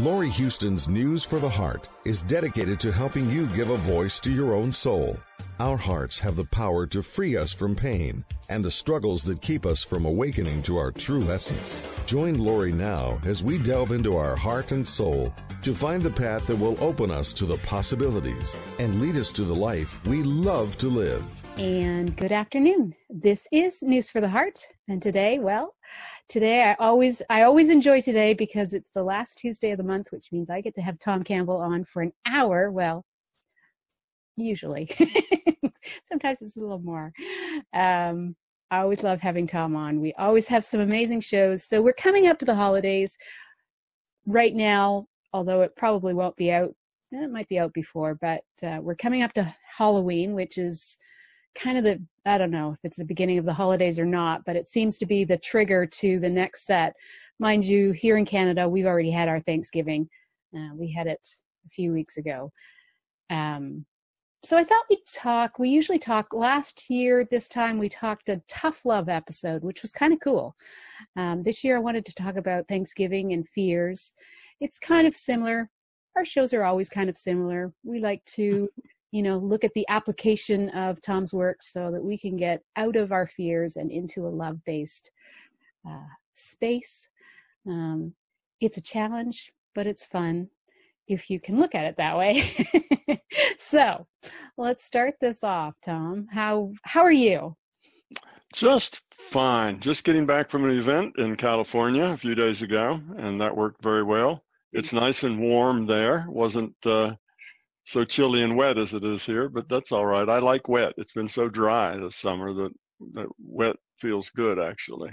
Laurie Houston's News for the Heart is dedicated to helping you give a voice to your own soul. Our hearts have the power to free us from pain and the struggles that keep us from awakening to our true essence. Join Laurie now as we delve into our heart and soul to find the path that will open us to the possibilities and lead us to the life we love to live. And good afternoon. This is News for the Heart. And today, I always enjoy today because it's the last Tuesday of the month, which means I get to have Tom Campbell on for an hour. Well, usually. Sometimes it's a little more. I always love having Tom on. We always have some amazing shows. So we're coming up to the holidays right now, although it probably won't be out. It might be out before, but we're coming up to Halloween, which is kind of the, I don't know if it's the beginning of the holidays or not, but it seems to be the trigger to the next set. Mind you, here in Canada, we've already had our Thanksgiving. We had it a few weeks ago. So I thought we'd talk, we usually talk last year, this time we talked a tough love episode, which was kind of cool. This year I wanted to talk about Thanksgiving and fears. It's kind of similar. Our shows are always kind of similar. We like to look at the application of Tom's work so that we can get out of our fears and into a love-based space. It's a challenge, but it's fun if you can look at it that way. So let's start this off, Tom. How are you? Just fine. Just getting back from an event in California a few days ago, and that worked very well. It's nice and warm there. Wasn't so chilly and wet as it is here, but that's all right. I like wet. It's been so dry this summer that wet feels good, actually.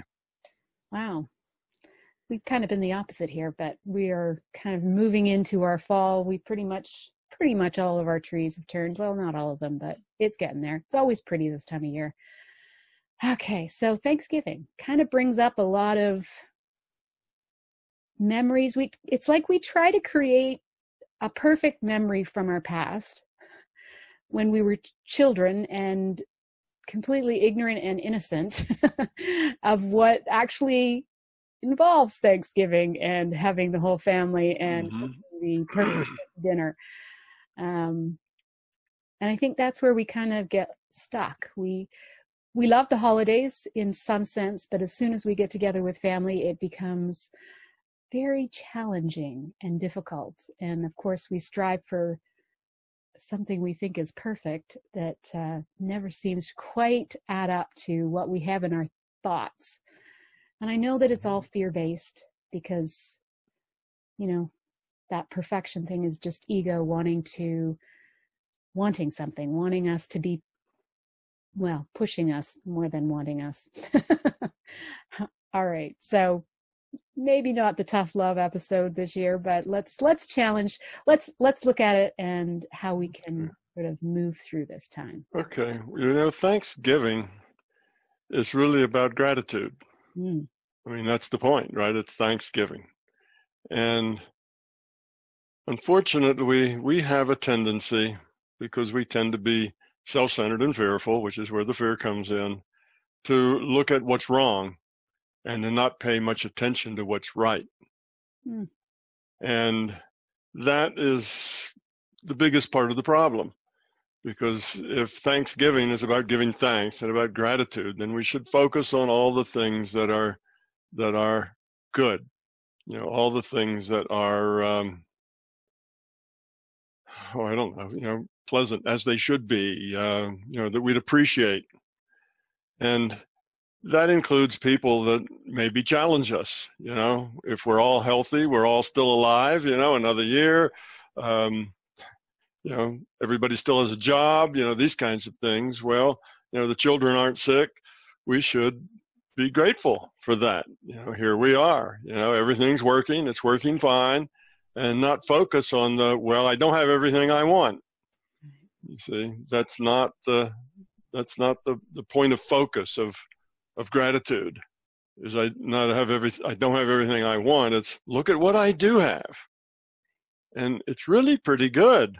Wow. We've kind of been the opposite here, but we are kind of moving into our fall. We pretty much all of our trees have turned. Well, not all of them, but it's getting there. It's always pretty this time of year. Okay, so Thanksgiving kind of brings up a lot of memories. It's like we try to create a perfect memory from our past when we were children and completely ignorant and innocent of what actually involves Thanksgiving and having the whole family and the perfect dinner. And I think that's where we kind of get stuck. We love the holidays in some sense, but as soon as we get together with family, it becomes very challenging and difficult. And of course, we strive for something we think is perfect that never seems to quite add up to what we have in our thoughts. And I know that it's all fear-based because, that perfection thing is just ego wanting something, wanting us to be, well, pushing us more than wanting us. All right. So maybe not the tough love episode this year, but let's challenge. Let's look at it and how we can sort of move through this time. Okay. Thanksgiving is really about gratitude. I mean, that's the point, right? It's Thanksgiving. And unfortunately, we have a tendency, because we tend to be self-centered and fearful, which is where the fear comes in, to look at what's wrong and to not pay much attention to what's right. Mm. And that is the biggest part of the problem. Because if Thanksgiving is about giving thanks and about gratitude, then we should focus on all the things that are good. All the things that are, pleasant as they should be, that we'd appreciate. And that includes people that maybe challenge us. If we're all healthy, we're all still alive, another year, everybody still has a job, these kinds of things. Well, the children aren't sick. We should be grateful for that. Here we are, everything's working. It's working fine, and not focus on I don't have everything I want. You see, that's not the point of focus of gratitude is I don't have everything I want. It's look at what I do have. And it's really pretty good.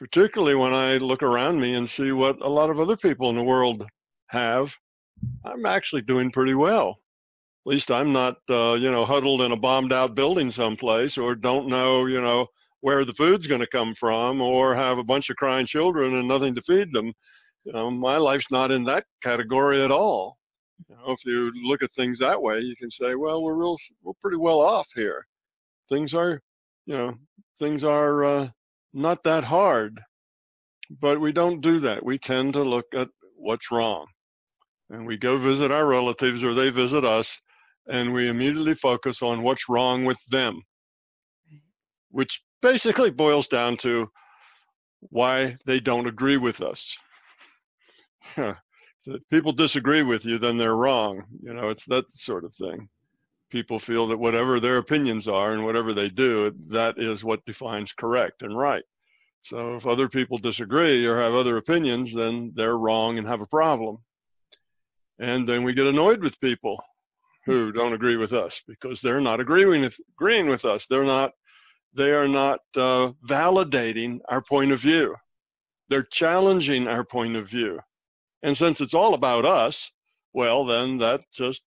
Particularly when I look around me and see what a lot of other people in the world have, I'm actually doing pretty well. At least I'm not, huddled in a bombed out building someplace, or don't know, where the food's going to come from, or have a bunch of crying children and nothing to feed them. My life's not in that category at all. If you look at things that way, you can say, well, we're pretty well off here. Things are not that hard, but we don't do that. We tend to look at what's wrong, and we go visit our relatives, or they visit us, and we immediately focus on what's wrong with them, which basically boils down to why they don't agree with us. If people disagree with you, then they're wrong. It's that sort of thing. People feel that whatever their opinions are and whatever they do, that is what defines correct and right. So if other people disagree or have other opinions, then they're wrong and have a problem. And then we get annoyed with people who don't agree with us because they're not agreeing with us. They are not validating our point of view. They're challenging our point of view. And since it's all about us, well, then that just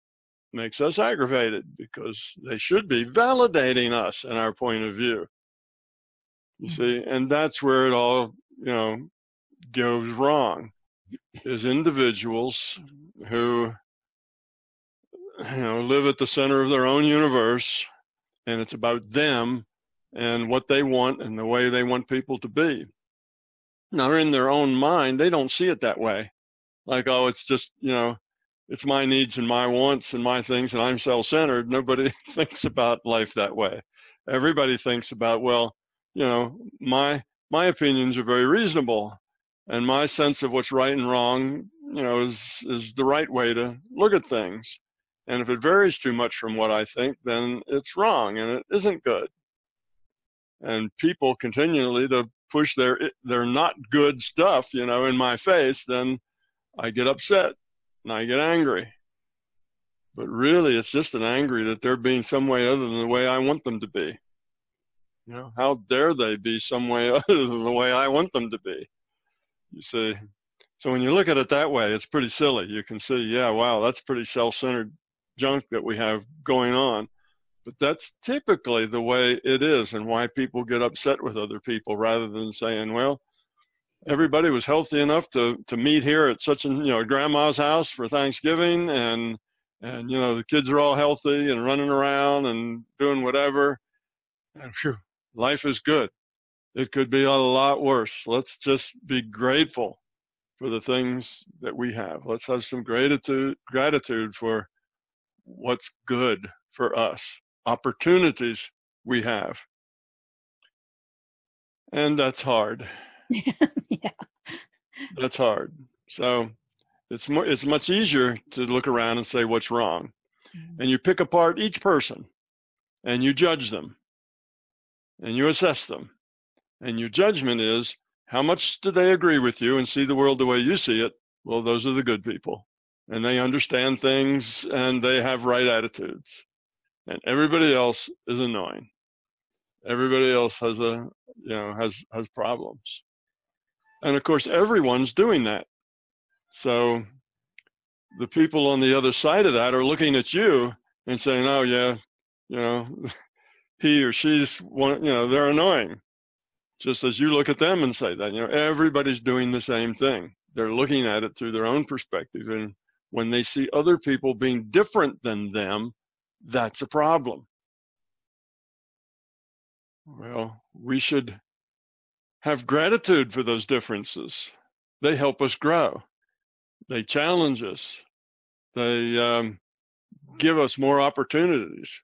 makes us aggravated, because they should be validating us and our point of view. You see, and that's where it all, goes wrong, is individuals who, live at the center of their own universe, and it's about them and what they want and the way they want people to be. Now, in their own mind, they don't see it that way. Like, oh, it's just, it's my needs and my wants and my things, and I'm self-centered. Nobody thinks about life that way. Everybody thinks about, well, my opinions are very reasonable, and my sense of what's right and wrong, is the right way to look at things. And if it varies too much from what I think, then it's wrong and it isn't good. And people continually to push their not good stuff, in my face, then I get upset and I get angry. But really, it's just an angry that they're being some way other than the way I want them to be. How dare they be some way other than the way I want them to be? You see? So when you look at it that way, it's pretty silly. You can see, yeah, wow, that's pretty self-centered junk that we have going on. But that's typically the way it is, and why people get upset with other people, rather than saying, well, everybody was healthy enough to meet here at such and grandma's house for Thanksgiving, and the kids are all healthy and running around and doing whatever, and phew, life is good. It could be a lot worse. Let's just be grateful for the things that we have. Let's have some gratitude for what's good for us, opportunities we have. And that's hard. Yeah. That's hard. So it's much easier to look around and say what's wrong. Mm-hmm. And you pick apart each person, and you judge them, and you assess them. And your judgment is, how much do they agree with you and see the world the way you see it? Well, those are the good people, and they understand things, and they have right attitudes. And everybody else is annoying. Everybody else has has problems. And of course, everyone's doing that. So the people on the other side of that are looking at you and saying, oh yeah, he or she's one, they're annoying. Just as you look at them and say that, everybody's doing the same thing. They're looking at it through their own perspective. And when they see other people being different than them, that's a problem. Well, we should have gratitude for those differences. They help us grow. They challenge us. They give us more opportunities.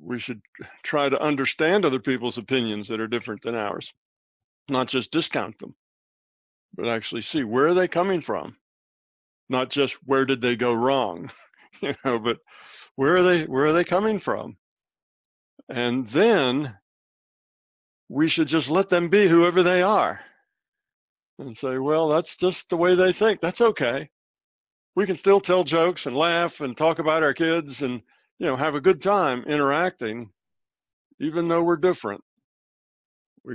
We should try to understand other people's opinions that are different than ours, not just discount them, but actually see, where are they coming from? Not just where did they go wrong, but where are they coming from? And then we should just let them be whoever they are and say, well, that's just the way they think. That's okay. We can still tell jokes and laugh and talk about our kids and, have a good time interacting, even though we're different. We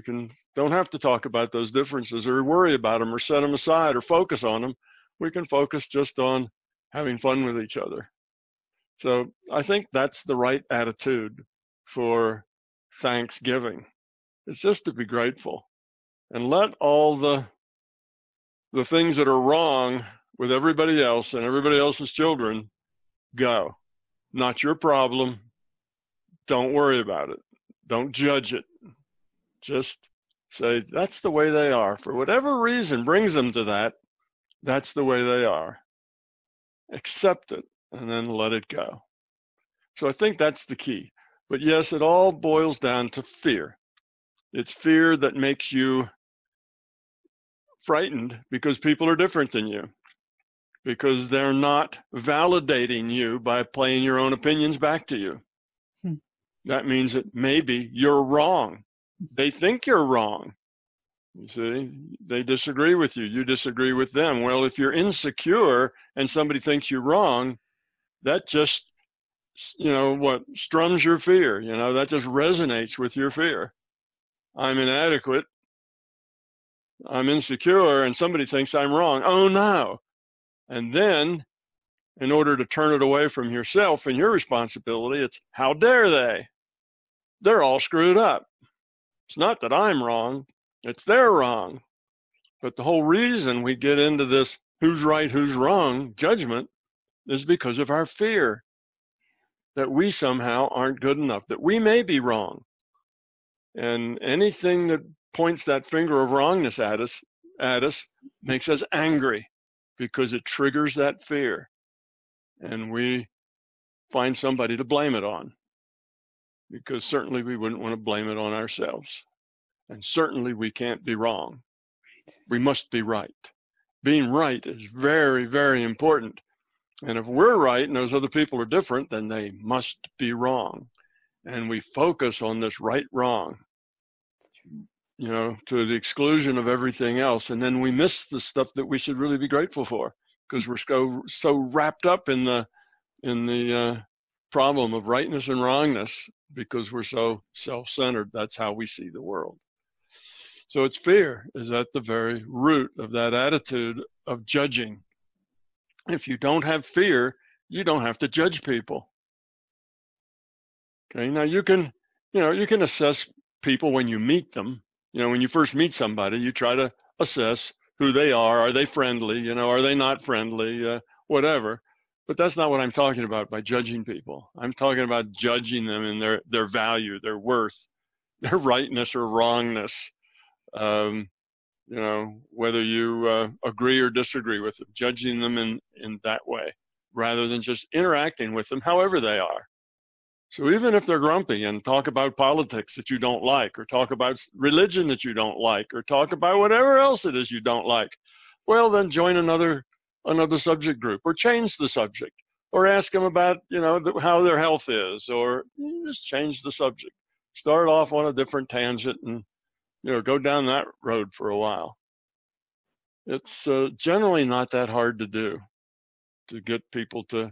don't have to talk about those differences or worry about them or set them aside or focus on them. We can focus just on having fun with each other So I think that's the right attitude for Thanksgiving. It's just to be grateful and let all the things that are wrong with everybody else and everybody else's children go. Not your problem. Don't worry about it. Don't judge it. Just say, that's the way they are. For whatever reason brings them to that, that's the way they are. Accept it and then let it go. So I think that's the key. But yes, it all boils down to fear. It's fear that makes you frightened because people are different than you, because they're not validating you by playing your own opinions back to you. That means that maybe you're wrong. They think you're wrong. You see, they disagree with you. You disagree with them. Well, if you're insecure and somebody thinks you're wrong, that just, strums your fear. That just resonates with your fear. I'm inadequate. I'm insecure, and somebody thinks I'm wrong. Oh, no. And then, in order to turn it away from yourself and your responsibility, it's how dare they? They're all screwed up. It's not that I'm wrong, it's they're wrong. But the whole reason we get into this who's right, who's wrong judgment is because of our fear that we somehow aren't good enough, that we may be wrong. And anything that points that finger of wrongness at us makes us angry because it triggers that fear. And we find somebody to blame it on, because certainly we wouldn't want to blame it on ourselves. And certainly we can't be wrong. Right. We must be right. Being right is very, very important. And if we're right and those other people are different, then they must be wrong. And we focus on this right-wrong, to the exclusion of everything else. And then we miss the stuff that we should really be grateful for, because we're so wrapped up in the problem of rightness and wrongness, because we're so self-centered. That's how we see the world. So it's fear is at the very root of that attitude of judging. If you don't have fear, you don't have to judge people. Okay, now you can assess people when you meet them. When you first meet somebody, you try to assess who they are they friendly, are they not friendly, whatever. But that's not what I'm talking about by judging people. I'm talking about judging them in their value, their worth, their rightness or wrongness, whether you agree or disagree with them, judging them in that way, rather than just interacting with them however they are. So even if they're grumpy and talk about politics that you don't like, or talk about religion that you don't like, or talk about whatever else it is you don't like, well, then join another subject group, or change the subject, or ask them about, how their health is, or just change the subject. Start off on a different tangent and, go down that road for a while. It's generally not that hard to do, to get people to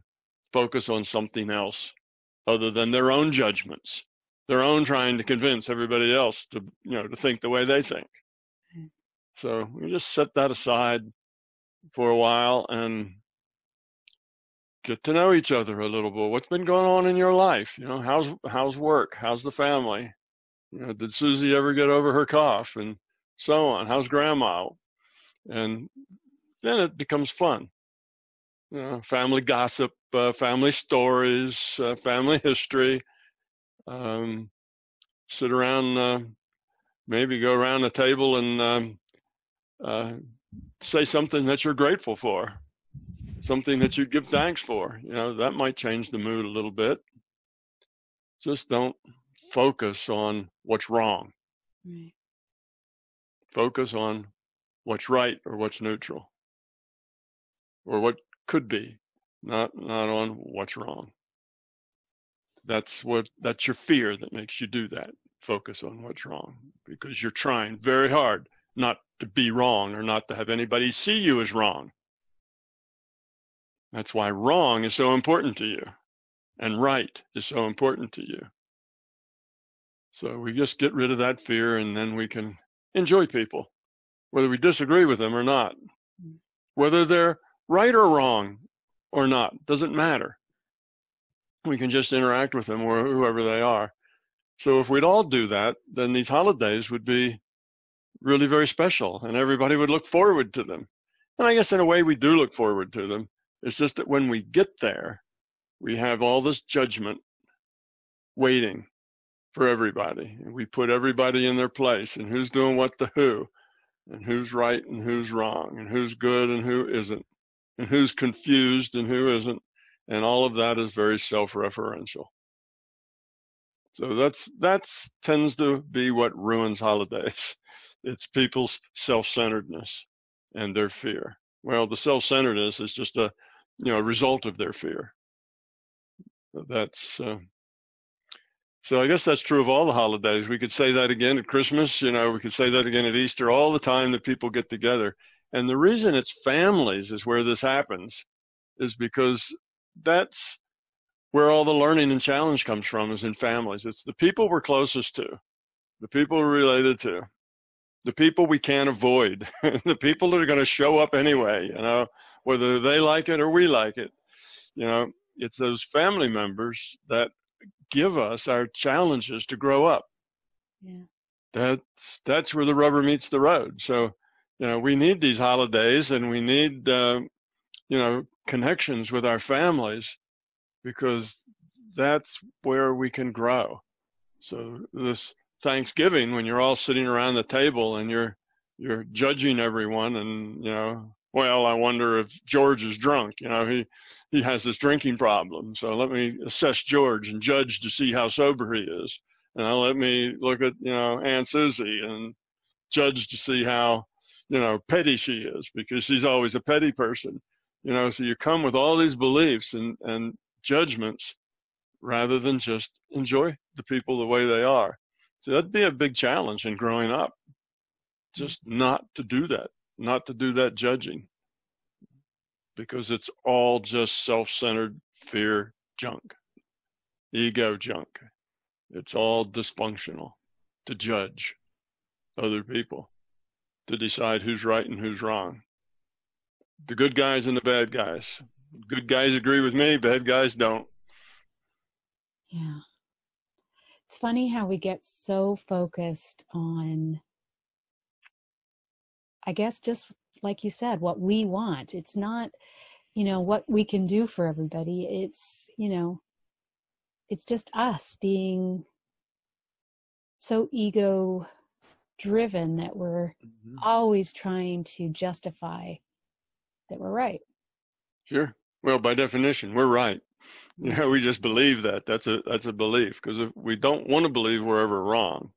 focus on something else other than their own judgments, their own trying to convince everybody else to, to think the way they think. So we just set that aside for a while and get to know each other a little bit. What's been going on in your life? How's work? How's the family? Did Susie ever get over her cough, and so on? How's grandma? And then it becomes fun. Family gossip, family stories, family history. Sit around, maybe go around the table and say something that you're grateful for, something that you give thanks for. That might change the mood a little bit. Just don't focus on what's wrong. Right. Focus on what's right or what's neutral or what could be, not on what's wrong. That's your fear that makes you do that. Focus on what's wrong, because you're trying very hard not to be wrong or not to have anybody see you as wrong. That's why wrong is so important to you and right is so important to you. So we just get rid of that fear, and then we can enjoy people, whether we disagree with them or not, whether they're right or wrong or not, doesn't matter. We can just interact with them or whoever they are. So if we'd all do that, then these holidays would be really very special, and everybody would look forward to them. And I guess in a way we do look forward to them. It's just that when we get there, we have all this judgment waiting for everybody. And we put everybody in their place, and who's doing what to who, and who's right and who's wrong, and who's good and who isn't, and who's confused and who isn't. And all of that is very self-referential. So that's tends to be what ruins holidays. It's people's self-centeredness and their fear. Well, the self-centeredness is just a, you know, a result of their fear. That's so I guess that's true of all the holidays. We could say that again at Christmas, you know, we could say that again at Easter, all the time that people get together. And the reason it's families is where this happens is because that's where all the learning and challenge comes from, is in families. It's the people we're closest to, the people we're related to, the people we can't avoid, the people that are going to show up anyway, you know, whether they like it or we like it. You know, it's those family members that give us our challenges to grow up. Yeah. That's where the rubber meets the road. So, you know, we need these holidays, and we need, you know, connections with our families, because that's where we can grow. So this Thanksgiving, when you're all sitting around the table and you're judging everyone, and, you know, well, I wonder if George is drunk, you know, he has this drinking problem, so let me assess George and judge to see how sober he is. And let me look at, you know, Aunt Susie and judge to see how, you know, petty she is, because she's always a petty person. You know, so you come with all these beliefs and judgments rather than just enjoy the people the way they are. So that'd be a big challenge in growing up, just not to do that, not to do that judging, because it's all just self-centered fear junk, ego junk. It's all dysfunctional to judge other people, to decide who's right and who's wrong. The good guys and the bad guys. Good guys agree with me, bad guys don't. Yeah. It's funny how we get so focused on, I guess, just like you said, what we want. It's not, you know, what we can do for everybody. It's, you know, it's just us being so ego driven that we're always trying to justify that we're right. Sure. Well, by definition, we're right. You know, we just believe that. That's a belief, because if we don't want to believe we're ever wrong.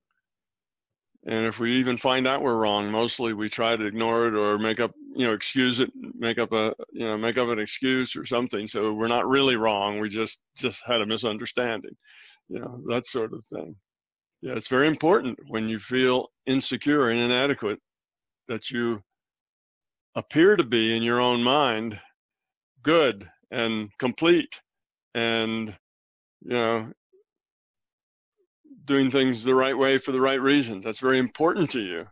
And if we even find out we're wrong, mostly we try to ignore it or make up, you know, excuse it, make up an excuse or something. So we're not really wrong. We just had a misunderstanding, you know, that sort of thing. Yeah. It's very important when you feel insecure and inadequate that you appear to be in your own mind good and complete and, you know, doing things the right way for the right reasons. That's very important to you.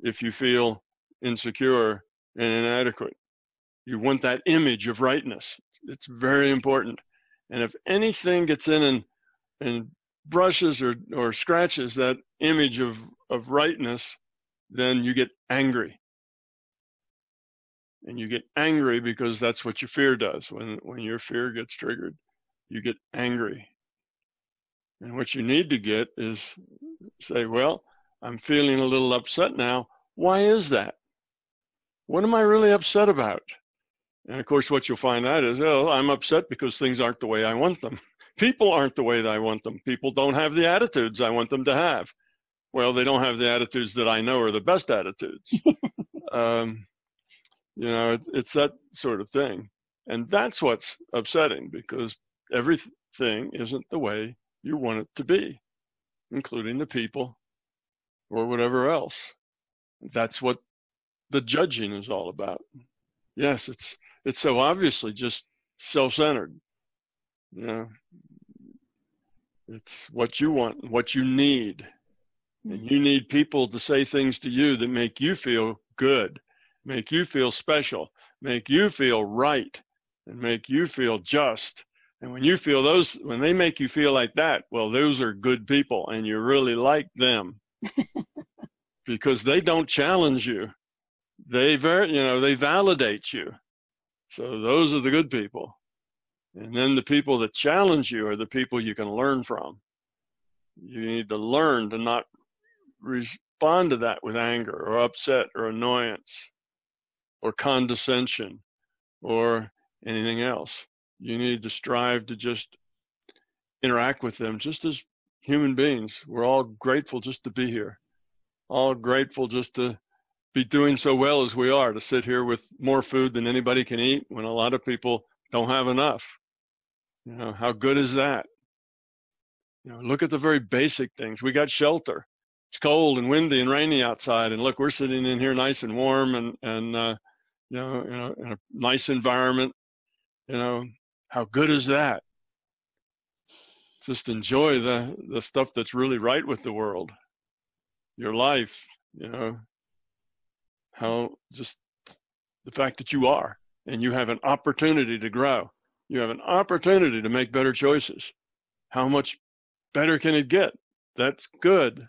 If you feel insecure and inadequate, you want that image of rightness. It's very important. And if anything gets in and brushes or scratches that image of rightness, then you get angry. And you get angry because that's what your fear does. When your fear gets triggered, you get angry. And what you need to get is say, well, I'm feeling a little upset now. Why is that? What am I really upset about? And of course, what you'll find out is, oh, I'm upset because things aren't the way I want them. People aren't the way that I want them. People don't have the attitudes I want them to have. Well, they don't have the attitudes that I know are the best attitudes. You know, it's that sort of thing. And that's what's upsetting, because everything isn't the way you want it to be, including the people or whatever else. That's what the judging is all about. Yes, it's so obviously just self-centered. You know, it's what you want and what you need. And you need people to say things to you that make you feel good, make you feel special, make you feel right, and make you feel just, And when you feel those, when they make you feel like that, well, those are good people and you really like them because they don't challenge you. They validate you. So those are the good people. And then the people that challenge you are the people you can learn from. You need to learn to not respond to that with anger or upset or annoyance or condescension or anything else. You need to strive to just interact with them just as human beings. We're all grateful just to be here, all grateful just to be doing so well as we are, to sit here with more food than anybody can eat when a lot of people don't have enough. You know, how good is that? You know, look at the very basic things. We got shelter. It's cold and windy and rainy outside, and look, we're sitting in here nice and warm and in a nice environment. You know, how good is that? Just enjoy the stuff that's really right with the world, your life, you know, how just the fact that you are and you have an opportunity to grow. You have an opportunity to make better choices. How much better can it get? That's good.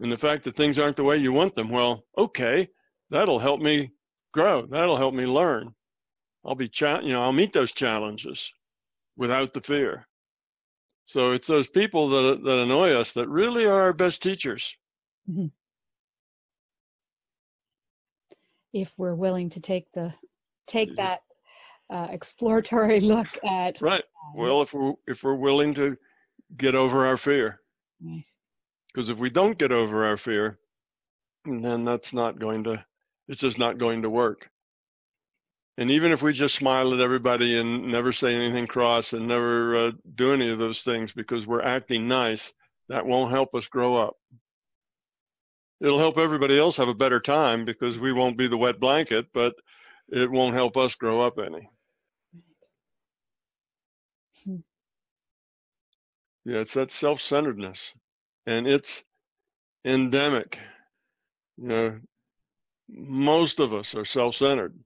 And the fact that things aren't the way you want them, well, okay, that'll help me grow. That'll help me learn. I'll meet those challenges without the fear. So it's those people that annoy us that really are our best teachers. Mm-hmm. If we're willing to take that exploratory look at right. Well, if we're willing to get over our fear, because if we don't get over our fear, then it's just not going to work. And even if we just smile at everybody and never say anything cross and never do any of those things because we're acting nice, that won't help us grow up. It'll help everybody else have a better time because we won't be the wet blanket, but it won't help us grow up any. Right. Hmm. Yeah, it's that self-centeredness. And it's endemic. You know, most of us are self-centered.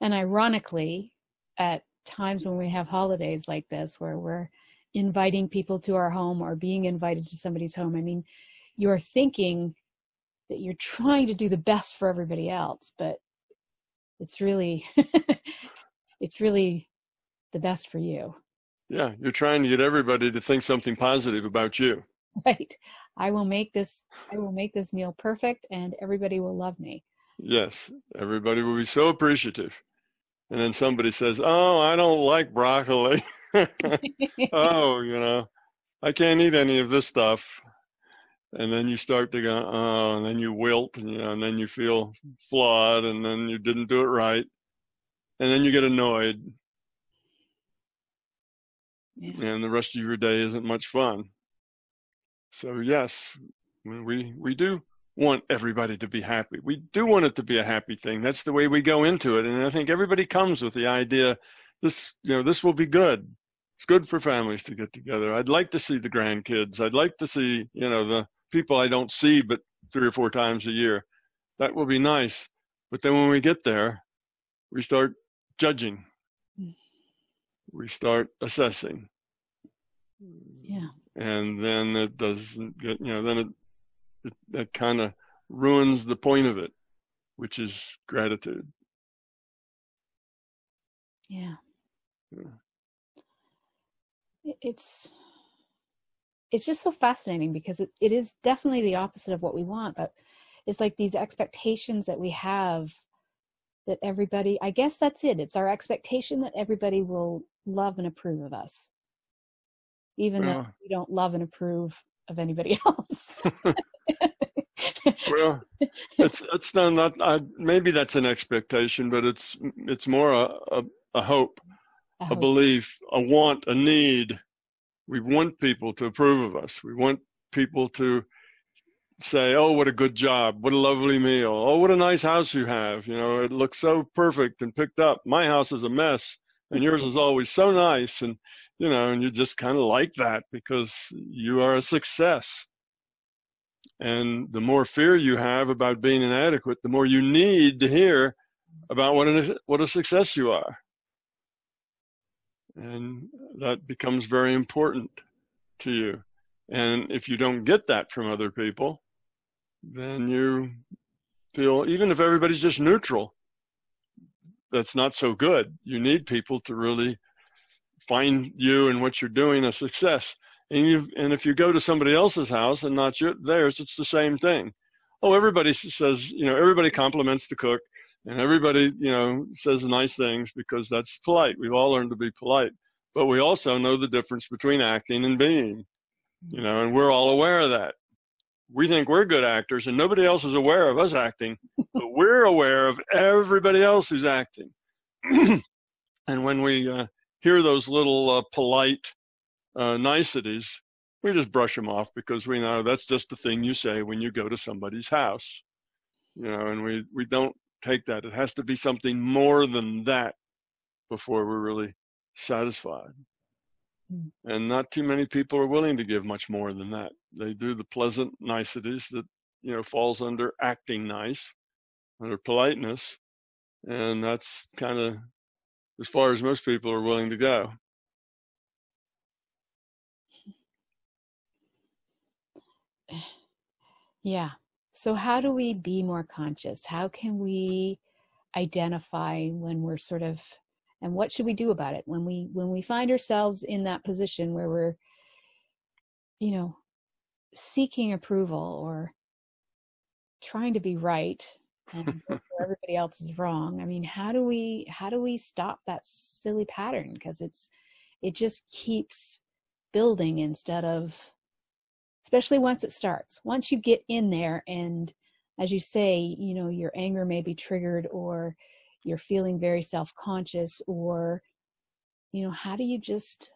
And ironically, at times when we have holidays like this, where we're inviting people to our home or being invited to somebody's home, I mean, you're thinking that you're trying to do the best for everybody else, but it's really, it's really the best for you. Yeah, you're trying to get everybody to think something positive about you. Right. I will make this meal perfect and everybody will love me. Yes, everybody will be so appreciative. And then somebody says, oh, I don't like broccoli. Oh, you know, I can't eat any of this stuff. And then you start to go, oh, and then you wilt, and, you know, and then you feel flawed, and then you didn't do it right. And then you get annoyed. Yeah. And the rest of your day isn't much fun. So, yes, we do want everybody to be happy. We do want it to be a happy thing. That's the way we go into it. And I think everybody comes with the idea, this will be good. It's good for families to get together. I'd like to see the grandkids. I'd like to see, you know, the people I don't see but 3 or 4 times a year. That will be nice. But then when we get there, we start judging. We start assessing. Yeah. And then it doesn't get, you know, then that kind of ruins the point of it, which is gratitude. Yeah. It's just so fascinating because it is definitely the opposite of what we want, but it's like these expectations that we have that everybody, I guess that's it. It's our expectation that everybody will love and approve of us, even though we don't love and approve of anybody else. Well, it's not maybe that's an expectation, but it's more a hope, a belief, a want, a need. We want people to approve of us. We want people to say, oh, what a good job, what a lovely meal, oh, what a nice house you have, you know, it looks so perfect and picked up. My house is a mess and yours is always so nice, and you know, and you just kind of like that because you are a success. And the more fear you have about being inadequate, the more you need to hear about what a success you are. And that becomes very important to you. And if you don't get that from other people, then you feel, even if everybody's just neutral, that's not so good. You need people to really find you and what you're doing a success. And if you go to somebody else's house and not theirs, it's the same thing. Oh, everybody says, you know, everybody compliments the cook, and everybody, you know, says nice things because that's polite. We've all learned to be polite, but we also know the difference between acting and being, you know, and we're all aware of that. We think we're good actors and nobody else is aware of us acting, but we're aware of everybody else who's acting. And when we hear those little polite niceties, we just brush them off because we know that's just the thing you say when you go to somebody's house, you know, and we don't take that. It has to be something more than that before we're really satisfied. And not too many people are willing to give much more than that. They do the pleasant niceties that, you know, falls under acting nice, under politeness. And that's kind of as far as most people are willing to go. Yeah. So how do we be more conscious? How can we identify when we're sort of, and what should we do about it when we find ourselves in that position where we're, you know, seeking approval or trying to be right and everybody else is wrong? I mean, how do we stop that silly pattern? Because it just keeps building instead of, especially once it starts. Once you get in there and, as you say, you know, your anger may be triggered or you're feeling very self-conscious, or, you know, how do you just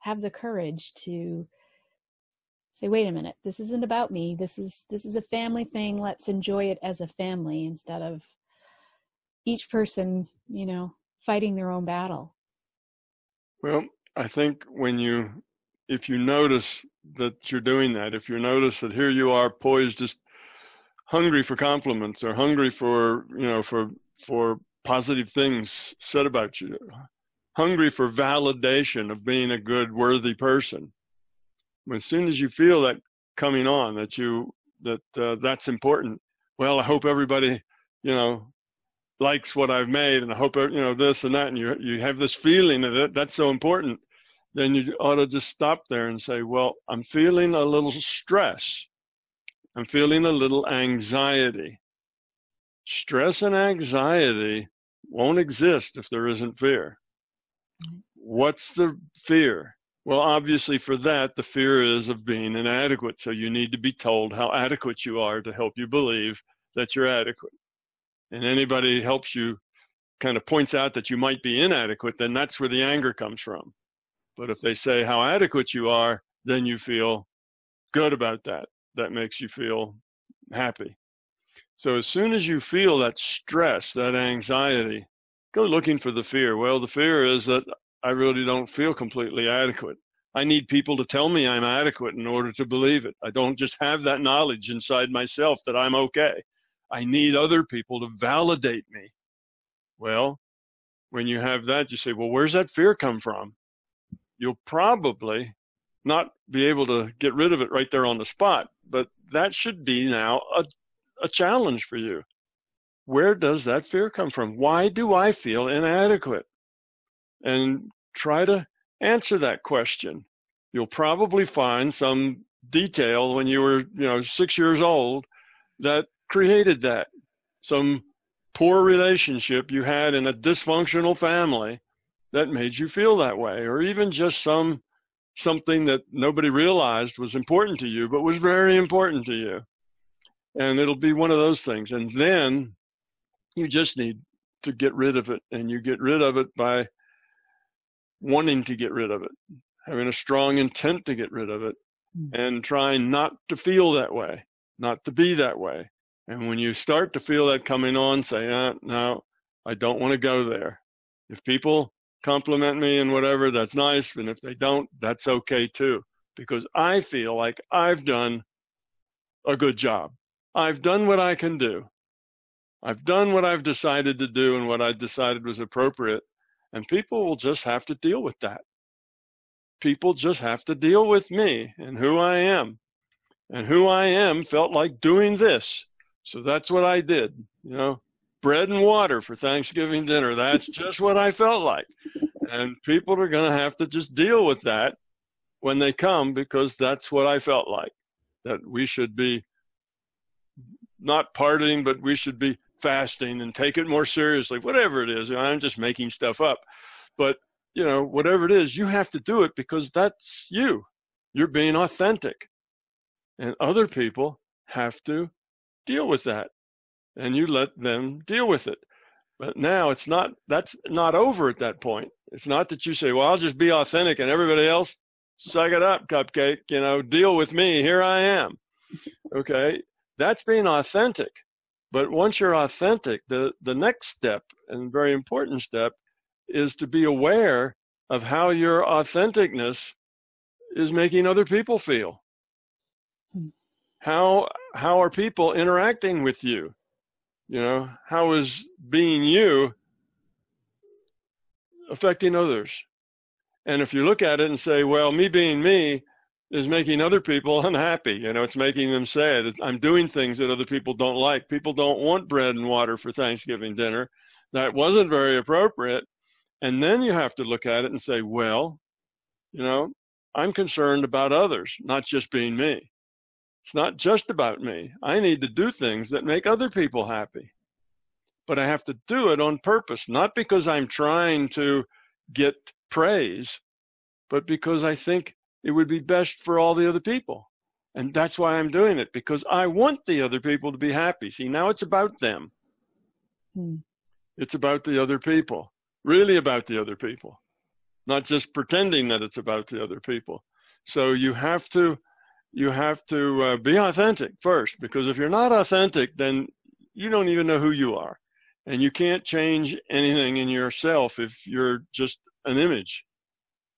have the courage to say, wait a minute, this isn't about me. This is a family thing. Let's enjoy it as a family instead of each person, you know, fighting their own battle. Well, I think if you notice that you're doing that, if you notice that here you are poised, just hungry for compliments or hungry for, you know, for positive things said about you, hungry for validation of being a good, worthy person. As soon as you feel that coming on, that's important. Well, I hope everybody, you know, likes what I've made, and I hope, you know, this and that, and you have this feeling that that's so important. Then you ought to just stop there and say, well, I'm feeling a little stress. I'm feeling a little anxiety. Stress and anxiety won't exist if there isn't fear. What's the fear? Well, obviously for that, the fear is of being inadequate. So you need to be told how adequate you are to help you believe that you're adequate. And anybody helps you, kind of points out that you might be inadequate, then that's where the anger comes from. But if they say how adequate you are, then you feel good about that. That makes you feel happy. So as soon as you feel that stress, that anxiety, go looking for the fear. Well, the fear is that I really don't feel completely adequate. I need people to tell me I'm adequate in order to believe it. I don't just have that knowledge inside myself that I'm okay. I need other people to validate me. Well, when you have that, you say, well, where's that fear come from? You'll probably not be able to get rid of it right there on the spot, but that should be now a challenge for you. Where does that fear come from? Why do I feel inadequate? And try to answer that question. You'll probably find some detail when you were, you know, 6 years old that created that. Some poor relationship you had in a dysfunctional family that made you feel that way, or even just something that nobody realized was important to you, but was very important to you. And it'll be one of those things. And then you just need to get rid of it, and you get rid of it by wanting to get rid of it, having a strong intent to get rid of it, and trying not to feel that way, not to be that way. And when you start to feel that coming on, say, no, I don't want to go there. If people compliment me and whatever, that's nice. And if they don't, that's okay too, because I feel like I've done a good job. I've done what I can do. I've done what I've decided to do and what I decided was appropriate. And people will just have to deal with that. People just have to deal with me and who I am. And who I am felt like doing this. So that's what I did, you know. Bread and water for Thanksgiving dinner. That's just what I felt like. And people are going to have to just deal with that when they come, because that's what I felt like, that we should be not partying, but we should be fasting and take it more seriously, whatever it is. I'm just making stuff up. But, you know, whatever it is, you have to do it because that's you. You're being authentic. And other people have to deal with that. And you let them deal with it. But now it's not, that's not over at that point. It's not that you say, well, I'll just be authentic and everybody else, suck it up, cupcake, you know, deal with me, here I am. Okay, that's being authentic. But once you're authentic, the next step, and very important step, is to be aware of how your authenticness is making other people feel. How are people interacting with you? You know, how is being you affecting others? And if you look at it and say, well, me being me is making other people unhappy. You know, it's making them sad. I'm doing things that other people don't like. People don't want bread and water for Thanksgiving dinner. That wasn't very appropriate. And then you have to look at it and say, well, you know, I'm concerned about others, not just being me. It's not just about me. I need to do things that make other people happy. But I have to do it on purpose, not because I'm trying to get praise, but because I think it would be best for all the other people. And that's why I'm doing it, because I want the other people to be happy. See, now it's about them. It's about the other people, really about the other people, not just pretending that it's about the other people. So you have to be authentic first, because if you're not authentic, then you don't even know who you are. And you can't change anything in yourself if you're just an image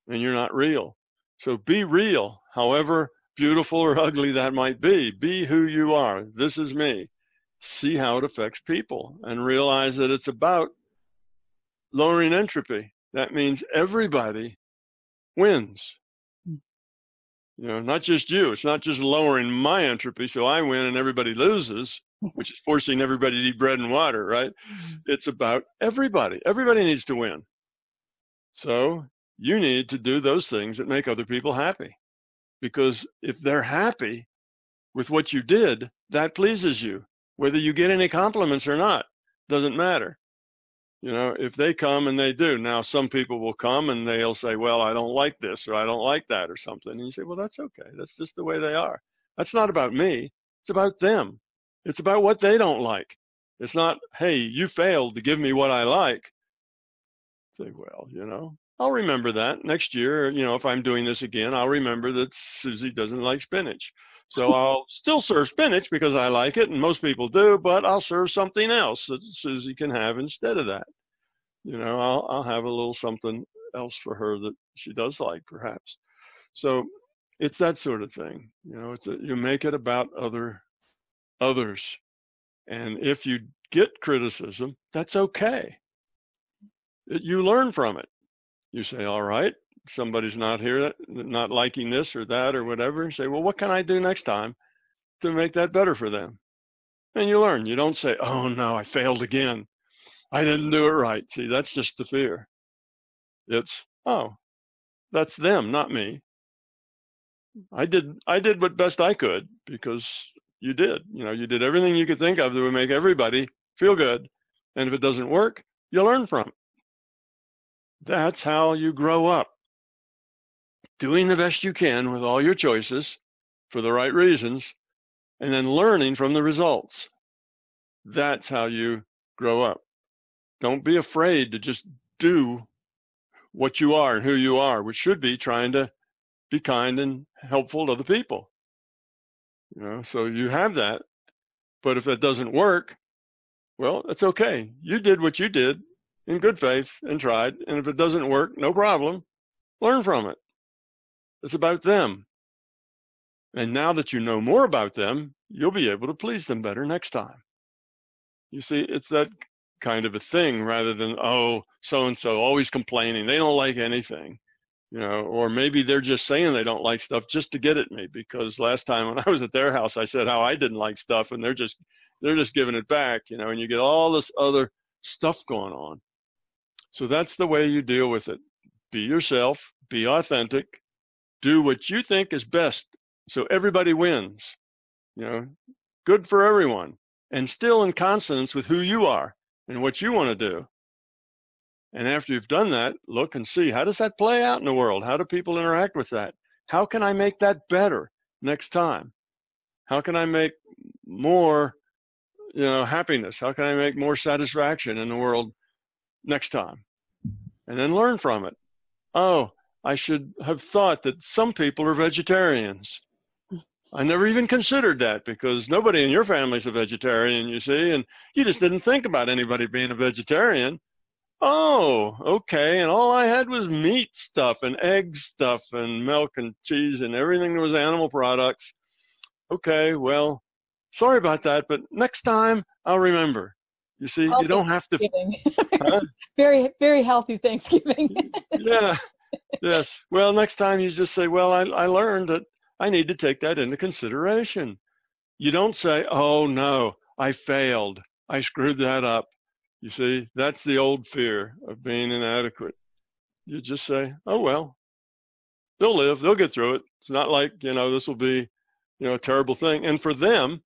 and you're not real. So be real, however beautiful or ugly that might be. Be who you are. This is me. See how it affects people and realize that it's about lowering entropy. That means everybody wins. You know, not just you. It's not just lowering my entropy so I win and everybody loses, which is forcing everybody to eat bread and water, right? It's about everybody. Everybody needs to win. So you need to do those things that make other people happy, because if they're happy with what you did, that pleases you. Whether you get any compliments or not, doesn't matter. You know, if they come and they do. Now, some people will come and they'll say, well, I don't like this or I don't like that or something. And you say, well, that's okay. That's just the way they are. That's not about me. It's about them. It's about what they don't like. It's not, hey, you failed to give me what I like. Say, well, you know, I'll remember that next year. You know, if I'm doing this again, I'll remember that Susie doesn't like spinach. So I'll still serve spinach because I like it, and most people do, but I'll serve something else that Susie can have instead of that. You know, I'll have a little something else for her that she does like, perhaps. So it's that sort of thing. You know, it's a, you make it about others. And if you get criticism, that's okay. You learn from it. You say, all right, somebody's not here, not liking this or that or whatever, and say, well, what can I do next time to make that better for them? And you learn. You don't say, oh, no, I failed again. I didn't do it right. See, that's just the fear. It's, oh, that's them, not me. I did what best I could because you did. You know, you did everything you could think of that would make everybody feel good. And if it doesn't work, you learn from it. That's how you grow up. Doing the best you can with all your choices for the right reasons, and then learning from the results. That's how you grow up. Don't be afraid to just do what you are and who you are, which should be trying to be kind and helpful to other people. You know, so you have that. But if that doesn't work, well, that's okay. You did what you did in good faith and tried. And if it doesn't work, no problem. Learn from it. It's about them. And now that you know more about them, you'll be able to please them better next time. You see, it's that kind of a thing, rather than, oh, so-and-so always complaining, they don't like anything, you know, or maybe they're just saying they don't like stuff just to get at me, because last time when I was at their house, I said how I didn't like stuff, and they're just giving it back, you know, and you get all this other stuff going on. So that's the way you deal with it. Be yourself, be authentic, do what you think is best, so everybody wins, you know, good for everyone, and still in consonance with who you are and what you want to do. And after you've done that, look and see, how does that play out in the world? How do people interact with that? How can I make that better next time? How can I make more, you know, happiness? How can I make more satisfaction in the world next time? And then learn from it. Oh, I should have thought that some people are vegetarians. I never even considered that, because nobody in your family's a vegetarian, you see, and you just didn't think about anybody being a vegetarian. Oh, okay, and all I had was meat stuff and egg stuff and milk and cheese and everything that was animal products. Okay, well, sorry about that, but next time I'll remember. You see, you don't have to. Huh? Very, very healthy Thanksgiving. Yeah, yes. Well, next time you just say, well, I learned that I need to take that into consideration. You don't say, oh no, I failed, I screwed that up. You see, that's the old fear of being inadequate. You just say, oh well, they'll live, they'll get through it. It's not like, you know, this will be, you know, a terrible thing. And for them,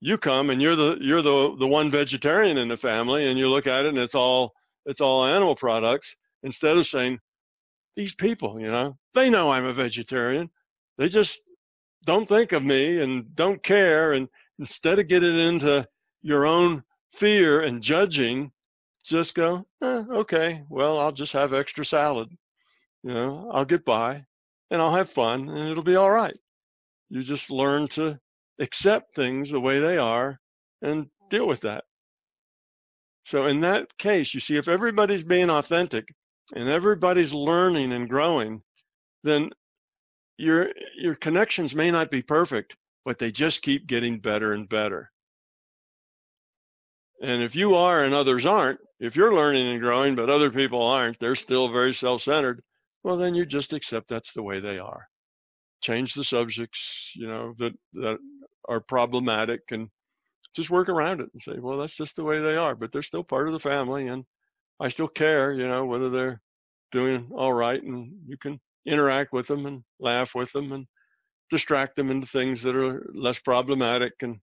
you come and you're the one vegetarian in the family, and you look at it and it's all animal products, instead of saying, these people, you know, they know I'm a vegetarian. They just don't think of me and don't care. And instead of getting into your own fear and judging, just go, okay, well, I'll just have extra salad. You know, I'll get by and I'll have fun and it'll be all right. You just learn to accept things the way they are and deal with that. So in that case, you see, if everybody's being authentic and everybody's learning and growing, then your connections may not be perfect, but they just keep getting better and better. And if you are and others aren't, if you're learning and growing, but other people aren't, they're still very self-centered, well, then you just accept that's the way they are. Change the subjects, you know, that are problematic, and just work around it and say, well, that's just the way they are, but they're still part of the family, and I still care, you know, whether they're doing all right, and you can interact with them and laugh with them and distract them into things that are less problematic, and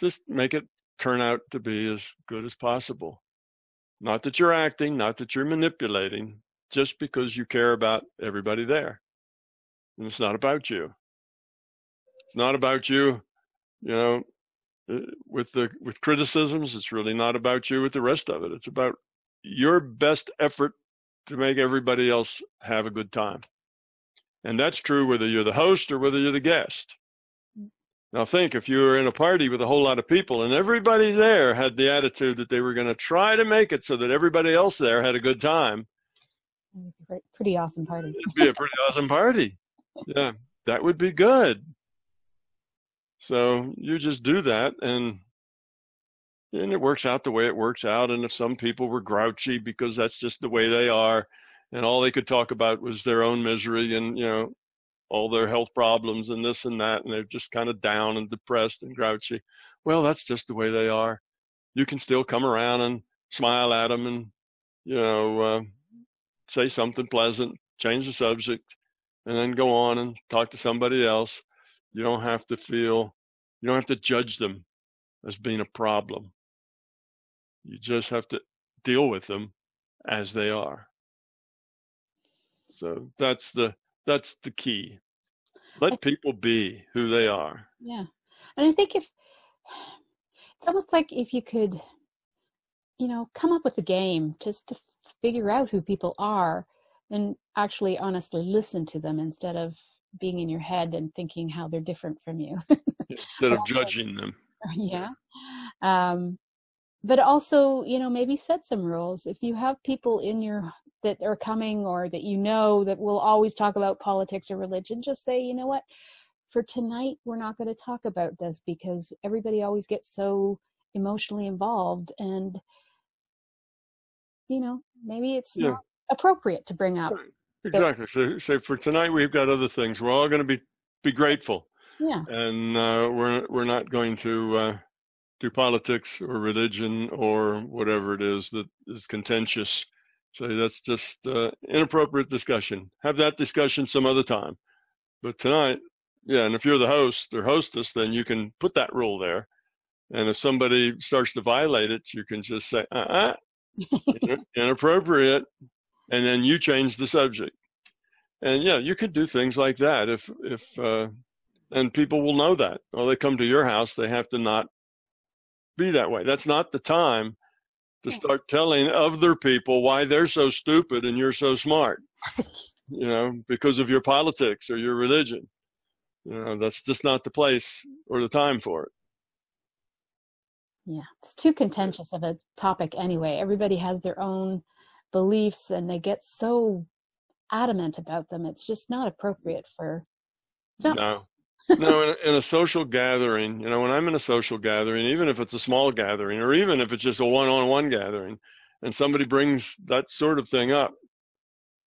just make it turn out to be as good as possible. Not that you're acting, not that you're manipulating, just because you care about everybody there. And it's not about you. It's not about you, you know, with criticisms. It's really not about you with the rest of it. It's about your best effort to make everybody else have a good time. And that's true whether you're the host or whether you're the guest. Now think, if you were in a party with a whole lot of people and everybody there had the attitude that they were going to try to make it so that everybody else there had a good time. Pretty awesome party. It'd be a pretty awesome party. Yeah, that would be good. So you just do that, and it works out the way it works out. And if some people were grouchy because that's just the way they are, and all they could talk about was their own misery and, you know, all their health problems and this and that, and they're just kind of down and depressed and grouchy, well, that's just the way they are. You can still come around and smile at them and, you know, say something pleasant, change the subject, and then go on and talk to somebody else. You don't have to feel, you don't have to judge them as being a problem. You just have to deal with them as they are. So that's the key. Let people be who they are. Yeah. And I think it's almost like if you could, you know, come up with a game just to figure out who people are and actually honestly listen to them, instead of being in your head and thinking how they're different from you. Instead of judging them. Yeah. But also, you know, maybe set some rules. If you have people in your that are coming, or that you know that will always talk about politics or religion, just say, you know what, for tonight we're not going to talk about this, because everybody always gets so emotionally involved, and you know, maybe it's not appropriate to bring up. Exactly. So for tonight, we've got other things. We're all going to be grateful. Yeah. And we're not going to do politics or religion or whatever it is that is contentious. So that's just inappropriate discussion. Have that discussion some other time. But tonight, yeah, and if you're the host or hostess, then you can put that rule there. And if somebody starts to violate it, you can just say, inappropriate, and then you change the subject. And yeah, you could do things like that if and people will know that. Well, they come to your house, they have to not be that way. That's not the time to start telling other people why they're so stupid and you're so smart, you know, because of your politics or your religion. You know, that's just not the place or the time for it. Yeah, it's too contentious of a topic anyway. Everybody has their own beliefs and they get so adamant about them. It's just not appropriate for... No, in a social gathering, you know, when I'm in a social gathering, even if it's a small gathering or even if it's just a one-on-one gathering and somebody brings that sort of thing up,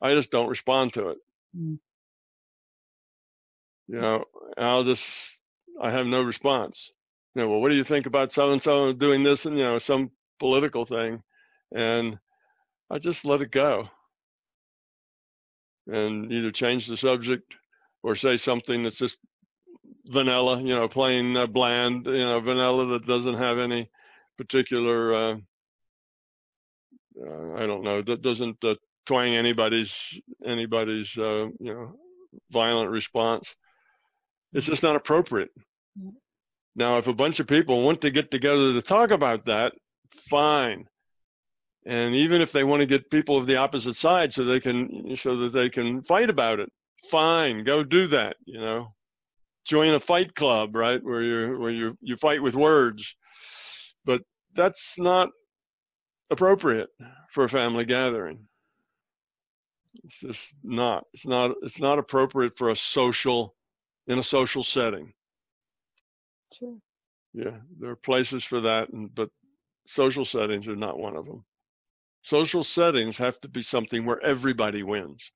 I just don't respond to it. Mm. You know, I have no response. You know, well, what do you think about so-and-so doing this and, you know, some political thing? And I just let it go and either change the subject or say something that's just vanilla, you know, plain bland, you know, vanilla that doesn't have any particular, I don't know, that doesn't twang anybody's, you know, violent response. It's just not appropriate. Now, if a bunch of people want to get together to talk about that, fine. And even if they want to get people of the opposite side so that they can fight about it, fine, go do that, you know. Join a fight club, right, where you fight with words. But that's not appropriate for a family gathering. It's just not. It's not appropriate for in a social setting. Sure. Yeah, there are places for that, but social settings are not one of them. Social settings have to be something where everybody wins.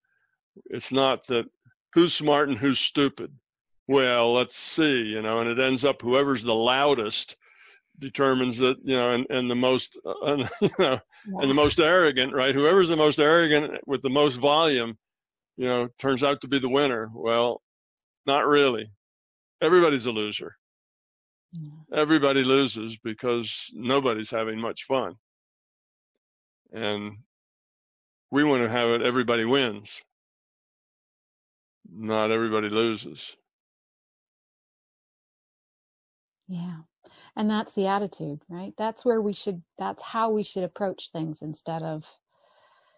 It's not that who's smart and who's stupid. Well, let's see, you know, and it ends up whoever's the loudest determines that, you know, and the most, you know, and the most arrogant, right? Whoever's the most arrogant with the most volume, you know, turns out to be the winner. Well, not really. Everybody's a loser. Everybody loses because nobody's having much fun. And we want to have it everybody wins. Not everybody loses. Yeah. And that's the attitude, right? That's how we should approach things instead of,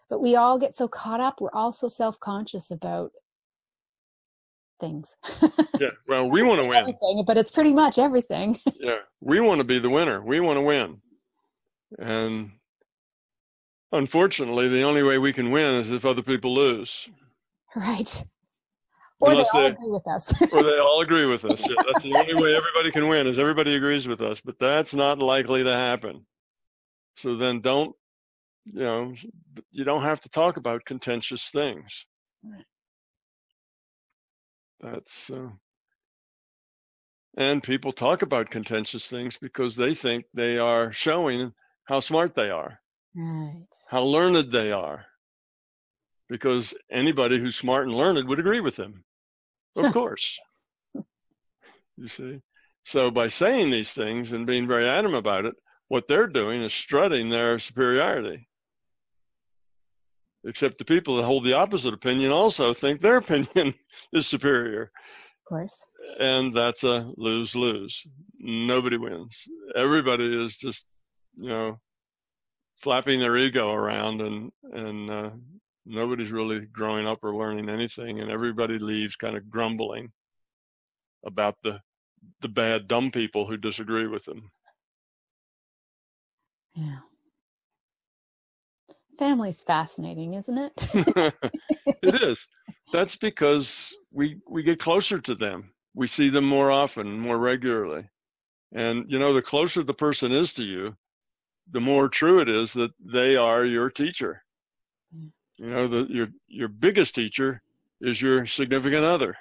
but we all get so caught up. We're all so self-conscious about things. Yeah. Well, we want to win. Everything, but it's pretty much everything. Yeah. We want to be the winner. We want to win. And unfortunately, the only way we can win is if other people lose. Right. Or they all agree with us. Or they all agree with us. Yeah, that's the only way everybody can win is everybody agrees with us. But that's not likely to happen. So then you don't have to talk about contentious things. Right. That's, and people talk about contentious things because they think they are showing how smart they are, right, how learned they are, because anybody who's smart and learned would agree with them. Of course. You see? So by saying these things and being very adamant about it, what they're doing is strutting their superiority. Except the people that hold the opposite opinion also think their opinion is superior. Of course. And that's a lose-lose. Nobody wins. Everybody is just, you know, flapping their ego around and nobody's really growing up or learning anything, and everybody leaves kind of grumbling about the bad, dumb people who disagree with them. Yeah. Family's fascinating, isn't it? It is. That's because we get closer to them. We see them more often, more regularly. And, you know, the closer the person is to you, the more true it is that they are your teacher. You know, your biggest teacher is your significant other.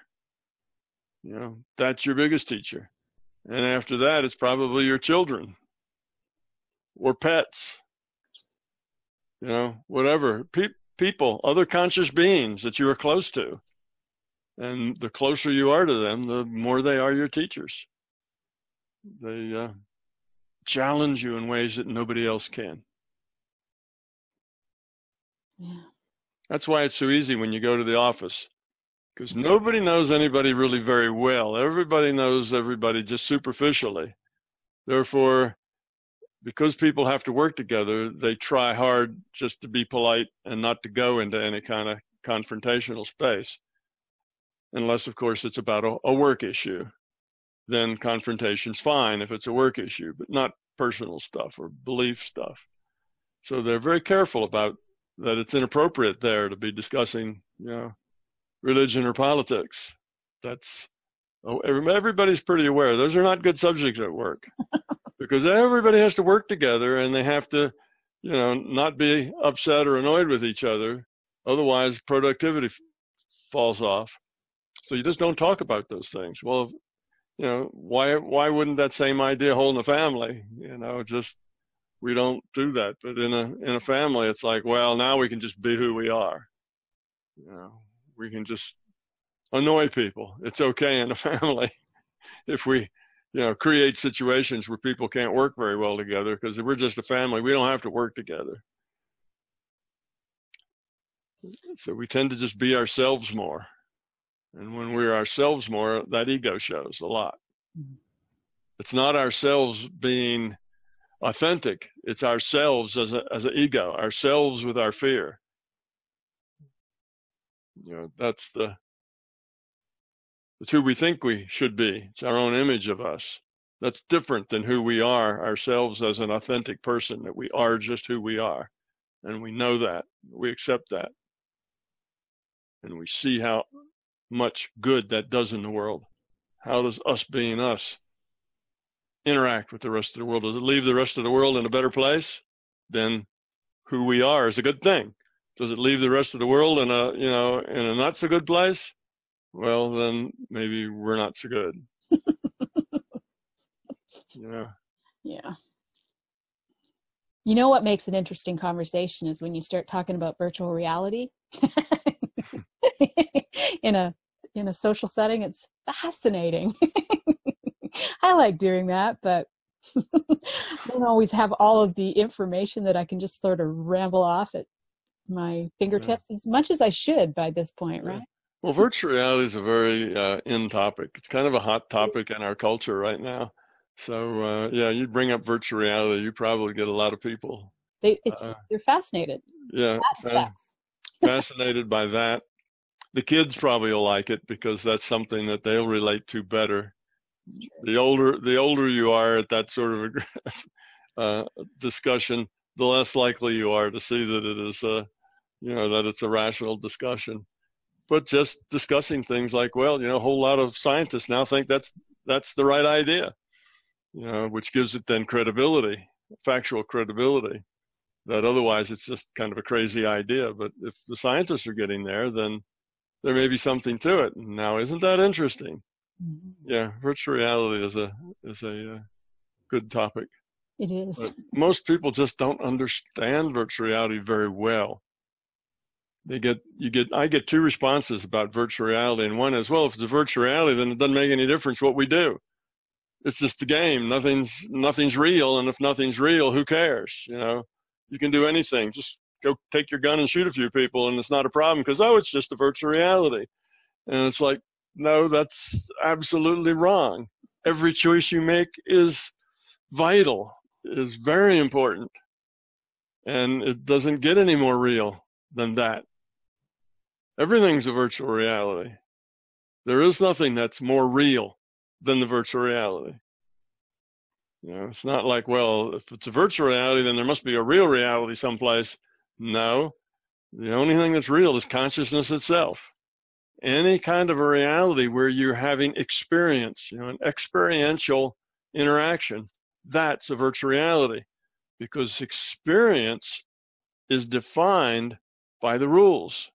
You know, that's your biggest teacher. And after that, it's probably your children or pets, you know, whatever, people, other conscious beings that you are close to. And the closer you are to them, the more they are your teachers. They challenge you in ways that nobody else can. Yeah. That's why it's so easy when you go to the office, because nobody knows anybody really very well. Everybody knows everybody just superficially. Therefore, because people have to work together, they try hard just to be polite and not to go into any kind of confrontational space. Unless, of course, it's about a work issue. Then confrontation's fine if it's a work issue, but not personal stuff or belief stuff. So they're very careful about that. It's inappropriate there to be discussing, you know, religion or politics. That's, everybody's pretty aware. Those are not good subjects at work because everybody has to work together and they have to, you know, not be upset or annoyed with each other. Otherwise, productivity falls off. So you just don't talk about those things. Well, if, you know, why wouldn't that same idea hold in a family? You know, just, we don't do that. But in a family, it's like, well, now we can just be who we are. You know, we can just annoy people. It's okay in a family if we, you know, create situations where people can't work very well together, because if we're just a family, we don't have to work together. So we tend to just be ourselves more. And when we're ourselves more, that ego shows a lot. It's not ourselves being authentic. It's ourselves as an ego, ourselves with our fear. You know, that's the who we think we should be. It's our own image of us. That's different than who we are ourselves as an authentic person, that we are just who we are. And we know that. We accept that. And we see how much good that does in the world. How does us being us interact with the rest of the world? Does it leave the rest of the world in a better place? Then who we are is a good thing. Does it leave the rest of the world in a, you know, in a not so good place? Well, then maybe we're not so good. You know? Yeah. You know what makes an interesting conversation is when you start talking about virtual reality. In a social setting, it's fascinating. I like doing that, but I don't always have all of the information that I can just sort of ramble off at my fingertips as much as I should by this point, right? Well, virtual reality is a very in topic. It's kind of a hot topic in our culture right now. So yeah, you bring up virtual reality, you probably get a lot of people. They're fascinated. Yeah, that sucks. Fascinated by that. The kids probably will like it because that's something that they'll relate to better. The older you are at that sort of discussion, the less likely you are to see that it is, you know, that it's a rational discussion. But just discussing things like, well, you know, a whole lot of scientists now think that's the right idea, you know, which gives it then credibility, factual credibility. That otherwise it's just kind of a crazy idea. But if the scientists are getting there, then there may be something to it. Now, isn't that interesting? Mm-hmm. Yeah, virtual reality is a good topic. It is. But most people just don't understand virtual reality very well. I get two responses about virtual reality, and one is, well, if it's a virtual reality, then it doesn't make any difference what we do. It's just a game. Nothing's real, and if nothing's real, who cares? You know, you can do anything. Just go take your gun and shoot a few people and it's not a problem because, oh, it's just a virtual reality. And it's like, no, that's absolutely wrong. Every choice you make is vital, is very important. And it doesn't get any more real than that. Everything's a virtual reality. There is nothing that's more real than the virtual reality. You know, it's not like, well, if it's a virtual reality, then there must be a real reality someplace. No, the only thing that's real is consciousness itself. Any kind of a reality where you're having experience, you know, an experiential interaction, that's a virtual reality. because experience is defined by the rules.